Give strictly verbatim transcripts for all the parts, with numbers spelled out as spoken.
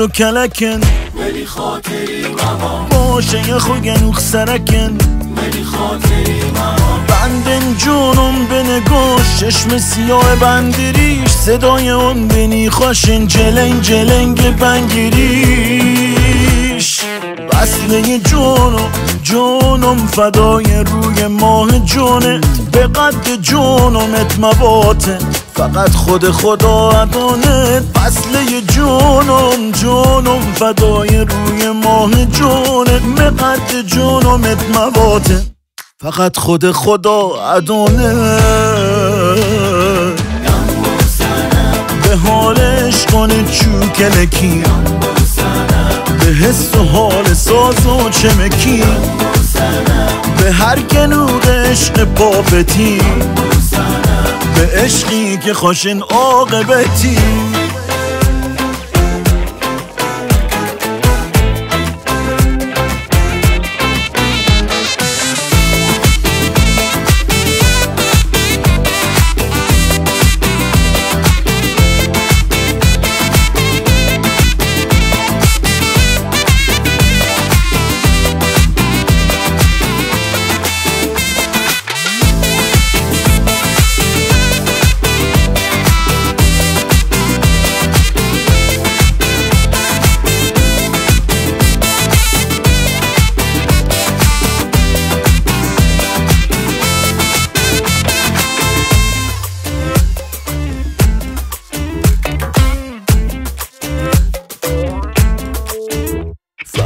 و کلکن ولی خاطری موا باشه خوگن و خسرکن ولی خاطری موا بندن جونم بنگوش چشم سیاه بندریش صدای اون بنی خوشن جلنگ جلنگ بنگریش وصله جونم جونم فدای روی ماه جونت به قد جونمت مباته فقط خود خدا عدانت وصله جونم جونم فدای روی ماه جونت به قد جونمت مباته فقط خود خدا عدانت به حالش کنه چوکلکی به حس و حال ساز و چمکی به هر کنوق عشق بابتی به عشقی که خوشن عاقبتی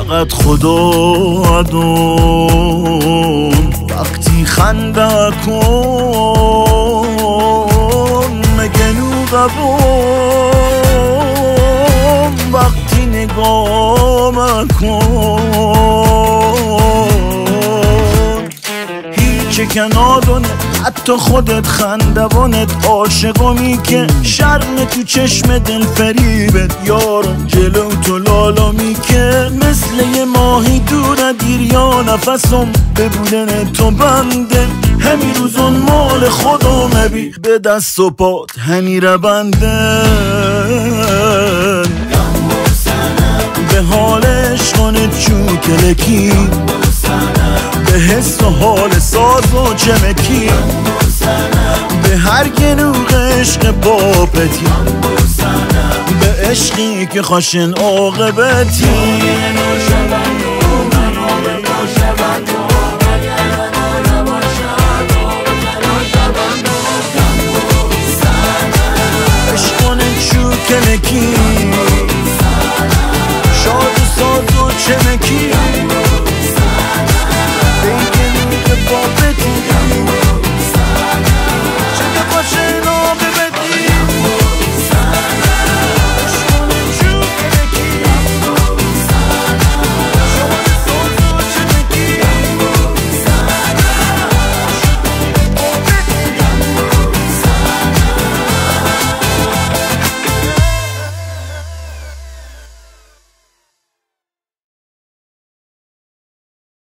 فقط خدا عدون وقتی خنده کن مگه نوقبون وقتی نگام کن هیچ کنادونه حتی خودت خندوانت عاشقمی که شرم تو چشم دل فریبت یارم جلو تو لالامی که مثل یه ماهی دور ندیر یا نفسم به بودن تو بنده همین روزون مال خودم بی به دست و پات همی ربندن به حالش کنه چوکلکی به حس و حال ساز و چمکی به هر گنوغ عشق بابتی به عشقی که خوشن عاقبتی